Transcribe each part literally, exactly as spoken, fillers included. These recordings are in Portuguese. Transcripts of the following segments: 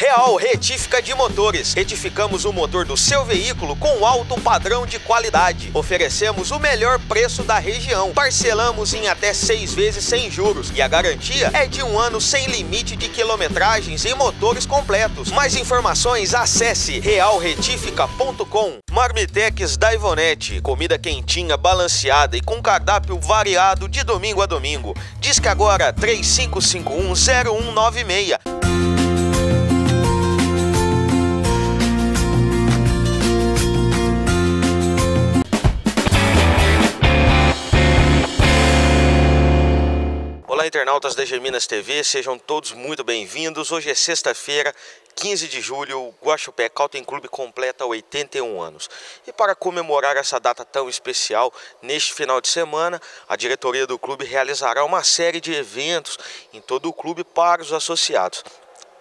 Real Retífica de Motores. Retificamos o motor do seu veículo com alto padrão de qualidade. Oferecemos o melhor preço da região. Parcelamos em até seis vezes sem juros. E a garantia é de um ano sem limite de quilometragens e motores completos. Mais informações, acesse real retifica ponto com. Marmitex da Ivonete. Comida quentinha, balanceada e com cardápio variado de domingo a domingo. Disque agora três cinco cinco um, zero um nove seis. Olá, internautas da Geminas T V, sejam todos muito bem-vindos. Hoje é sexta-feira, quinze de julho, o Guaxupé Country Club completa oitenta e um anos. E para comemorar essa data tão especial, neste final de semana, a diretoria do clube realizará uma série de eventos em todo o clube para os associados.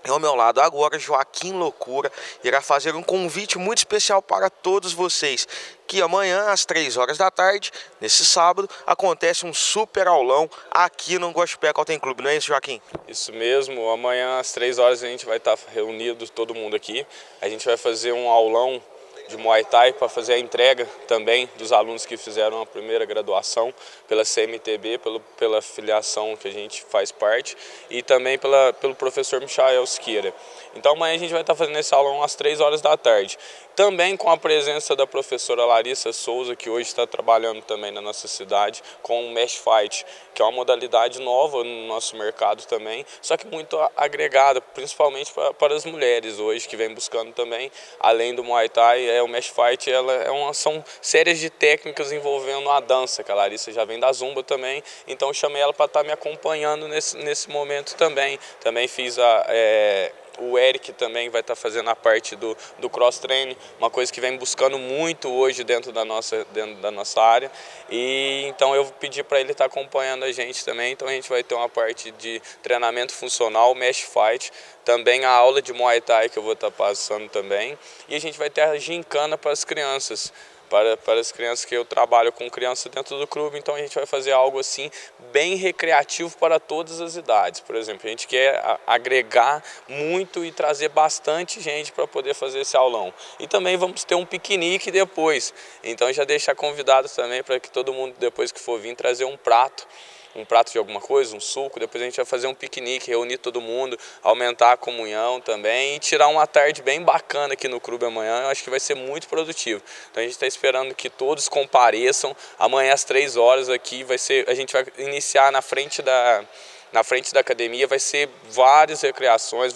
E ao meu lado agora, Joaquim Loucura irá fazer um convite muito especial para todos vocês, que amanhã, às três horas da tarde, nesse sábado, acontece um super aulão aqui no Guaxupé Country Club, não é isso, Joaquim? Isso mesmo, amanhã às três horas a gente vai estar reunido, todo mundo aqui. A gente vai fazer um aulão de Muay Thai para fazer a entrega também dos alunos que fizeram a primeira graduação pela C M T B, pelo, pela filiação que a gente faz parte, e também pela, pelo professor Michael Siqueira. Então amanhã a gente vai estar fazendo esse aulão às três horas da tarde. Também com a presença da professora Larissa Souza, que hoje está trabalhando também na nossa cidade com o Mesh Fight, que é uma modalidade nova no nosso mercado também, só que muito agregada, principalmente para, para as mulheres hoje, que vem buscando também, além do Muay Thai, é, o Mesh Fight. Ela é uma, são séries de técnicas envolvendo a dança, que a Larissa já vem da Zumba também, então eu chamei ela para estar me acompanhando nesse, nesse momento também. Também fiz a... É, o Eric também vai estar fazendo a parte do, do cross-training, uma coisa que vem buscando muito hoje dentro da nossa, dentro da nossa área. E então eu pedi para ele estar acompanhando a gente também. Então a gente vai ter uma parte de treinamento funcional, Mesh Fight, também a aula de Muay Thai que eu vou estar passando também. E a gente vai ter a gincana para as crianças. Para, para as crianças, que eu trabalho com criança dentro do clube, então a gente vai fazer algo assim bem recreativo para todas as idades. Por exemplo, a gente quer agregar muito e trazer bastante gente para poder fazer esse aulão. E também vamos ter um piquenique depois, então já deixar convidados também para que todo mundo, depois que for vir, trazer um prato. Um prato de alguma coisa, um suco, depois a gente vai fazer um piquenique, reunir todo mundo, aumentar a comunhão também e tirar uma tarde bem bacana aqui no clube amanhã. Eu acho que vai ser muito produtivo. Então a gente está esperando que todos compareçam. Amanhã às três horas aqui vai ser, a gente vai iniciar na frente da... Na frente da academia vai ser várias recreações,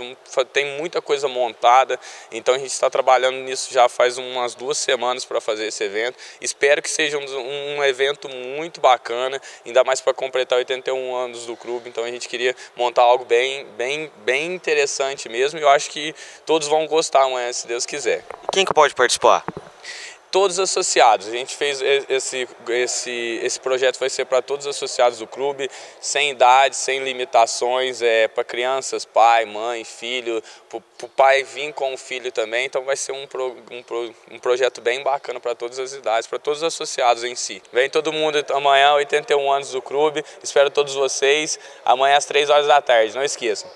tem muita coisa montada, então a gente está trabalhando nisso já faz umas duas semanas para fazer esse evento. Espero que seja um, um evento muito bacana, ainda mais para completar oitenta e um anos do clube, então a gente queria montar algo bem, bem, bem interessante mesmo, e eu acho que todos vão gostar amanhã, se Deus quiser. Quem que pode participar? Todos os associados. A gente fez esse, esse, esse projeto, vai ser para todos os associados do clube, sem idade, sem limitações, é, para crianças, pai, mãe, filho, para o pai vir com o filho também. Então vai ser um, pro, um, pro, um projeto bem bacana para todas as idades, para todos os associados em si. Vem todo mundo amanhã, oitenta e um anos do clube, espero todos vocês, amanhã às três horas da tarde, não esqueçam.